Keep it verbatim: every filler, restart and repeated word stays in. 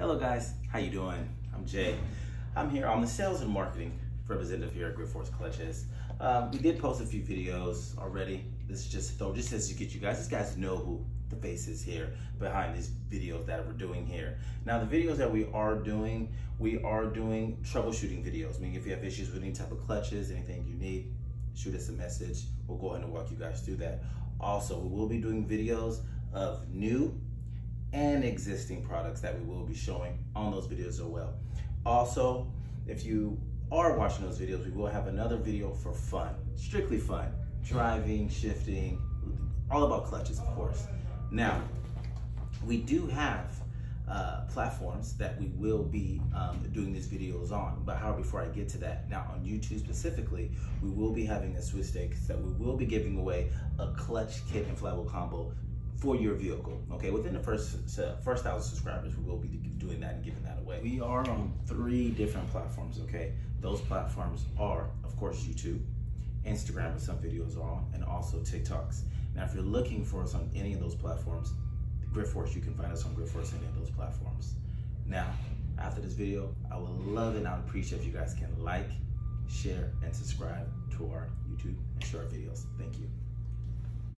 Hello guys, how you doing? I'm Jay. I'm here, I'm the sales and marketing representative here at Gripforce Clutches. Um, we did post a few videos already. This is just though, just as you get you guys, these guys know who the face is here behind these videos that we're doing here. Now the videos that we are doing, we are doing troubleshooting videos. Meaning if you have issues with any type of clutches, anything you need, shoot us a message. We'll go ahead and walk you guys through that. Also, we will be doing videos of new and existing products that we will be showing on those videos as well. Also, if you are watching those videos, we will have another video for fun, strictly fun, driving, shifting, all about clutches, of course. Now, we do have uh, platforms that we will be um, doing these videos on, but however, before I get to that, now on YouTube specifically, we will be having a Swiss stake that we will be giving away a clutch kit and inflatable combo for your vehicle, okay? Within the first first thousand subscribers, we will be doing that and giving that away. We are on three different platforms, okay? Those platforms are, of course, YouTube, Instagram, with some videos are on, and also TikToks. Now, if you're looking for us on any of those platforms, Gripforce, you can find us on Gripforce, any of those platforms. Now, after this video, I would love and I would appreciate if you guys can like, share, and subscribe to our YouTube and short videos. Thank you.